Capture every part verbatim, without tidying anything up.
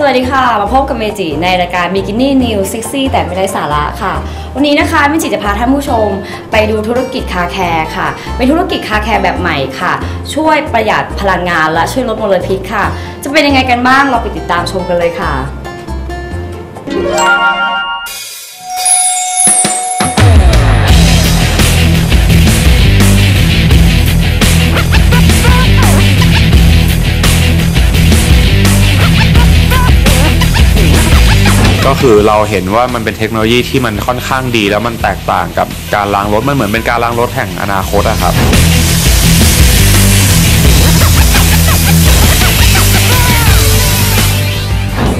สวัสดีค่ะมาพบกับเมจิในรายการ Bikini News Sexy แต่ไม่ไร้สาระค่ะวันนี้นะคะเมจิจะพาท่านผู้ชมไปดูธุรกิจคาแคร์ค่ะเป็นธุรกิจคาแคร์แบบใหม่ค่ะช่วยประหยัดพลังงานและช่วยลดมลพิษค่ะจะเป็นยังไงกันบ้างเราไปติดตามชมกันเลยค่ะก็คือเราเห็นว่ามันเป็นเทคโนโลยีที่มันค่อนข้างดีแล้วมันแตกต่างกับการล้างรถมันเหมือนเป็นการล้างรถแห่งอนาคตอะครับ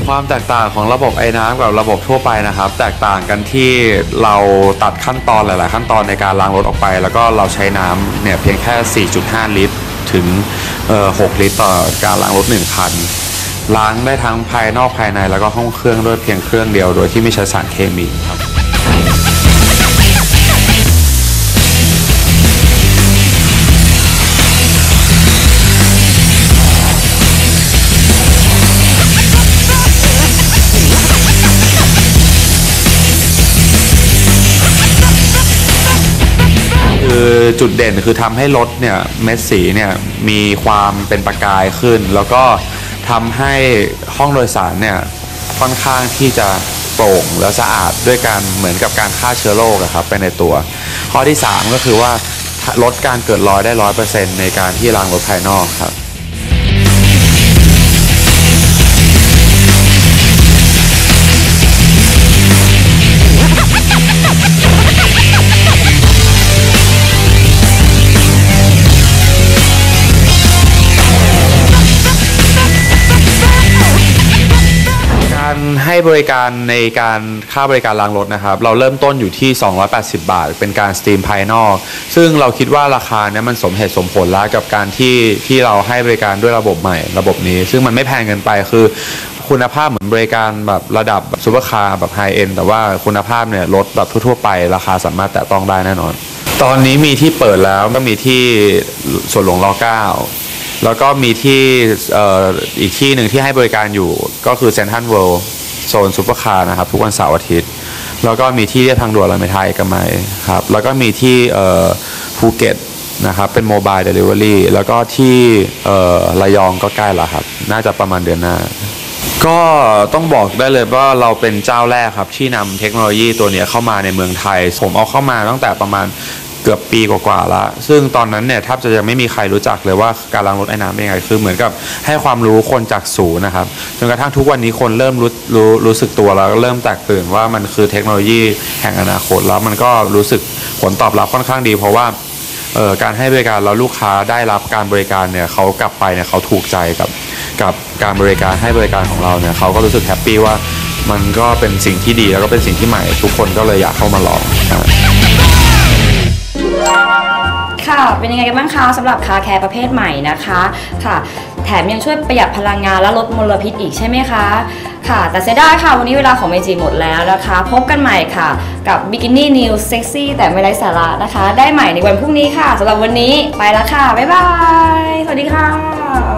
ความแตกต่างของระบบไอ้น้ำกับระบบทั่วไปนะครับแตกต่างกันที่เราตัดขั้นตอนหลายๆขั้นตอนในการล้างรถออกไปแล้วก็เราใช้น้ำเนี่ยเพียงแค่ สี่จุดห้า ลิตรถึงหกลิตรต่อการล้างรถหนึ่งคันล้างได้ทั้งภายนอกภายในแล้วก็ห้องเครื่องด้วยเพียงเครื่องเดียวโดยที่ไม่ใช้สารเคมีครับคือจุดเด่นคือทำให้รถเนี่ยเม็ดสีเนี่ยมีความเป็นประกายขึ้นแล้วก็ทำให้ห้องโดยสารเนี่ยค่อนข้างที่จะโปร่งและสะอาดด้วยการเหมือนกับการฆ่าเชื้อโรคครับไปในตัวข้อที่สามก็คือว่าลดการเกิดรอยได้ ร้อยเปอร์เซ็นต์ ในการที่ล้างรถภายนอกครับให้บริการในการค่าบริการล้างรถนะครับเราเริ่มต้นอยู่ที่สองร้อยแปดสิบบาทเป็นการสตรีมภายนอกซึ่งเราคิดว่าราคาเนี่ยมันสมเหตุสมผลแล้วกับการที่ที่เราให้บริการด้วยระบบใหม่ระบบนี้ซึ่งมันไม่แพงเกินไปคือคุณภาพเหมือนบริการแบบระดับซูเปอร์คาร์แบบไฮเอ็นด์แต่ว่าคุณภาพเนี่ยรถแบบทั่วๆไปราคาสามารถแตะต้องได้แน่นอนตอนนี้มีที่เปิดแล้วก็มีที่สวนหลวงรเก้าแล้วก็มีที่อีกที่หนึ่งที่ให้บริการอยู่ก็คือเซ็นทรัลเวิลด์โซนซูเปอร์คาร์นะครับทุกวันเสาร์อาทิตย์แล้วก็มีที่เรียบทางด่วนรามอินทราเอกมัยครับแล้วก็มีที่ภูเก็ตนะครับเป็นโมบายเดลิเวอรี่แล้วก็ที่ระยองก็ใกล้ละครับน่าจะประมาณเดือนหน้าก็ต้องบอกได้เลยว่าเราเป็นเจ้าแรกครับที่นำเทคโนโลยีตัวนี้เข้ามาในเมืองไทยผมเอาเข้ามาตั้งแต่ประมาณเกือบปีกว่าๆละซึ่งตอนนั้นเนี่ยแทบจะยังไม่มีใครรู้จักเลยว่าการล้างรถไอ้น้ำเป็นยังไงคือเหมือนกับให้ความรู้คนจากศูนย์นะครับจนกระทั่งทุกวันนี้คนเริ่มรู้รู้รู้สึกตัวแล้วเริ่มแตกตื่นว่ามันคือเทคโนโลยีแห่งอนาคตแล้วมันก็รู้สึกผลตอบรับค่อนข้างดีเพราะว่าเอ่อการให้บริการแล้วลูกค้าได้รับการบริการเนี่ยเขากลับไปเนี่ยเขาถูกใจกับกับการบริการให้บริการของเราเนี่ยเขาก็รู้สึกแฮปปี้ว่ามันก็เป็นสิ่งที่ดีแล้วก็เป็นสิ่งที่ใหม่ทุกคนก็เลยอยากเข้ามาลองค่ะเป็นยังไงกันบ้างคะสำหรับคาแคร์ประเภทใหม่นะคะค่ะแถมยังช่วยประหยัดพลังงานและลดมลพิษอีกใช่ไหมคะค่ะแต่เสียดายค่ะวันนี้เวลาของเมจิหมดแล้วนะคะพบกันใหม่ค่ะกับ Bikini News Sexy แต่ไม่ไร้สาระนะคะได้ใหม่ในวันพรุ่งนี้ค่ะสำหรับวันนี้ไปแล้วค่ะบ๊ายบายสวัสดีค่ะ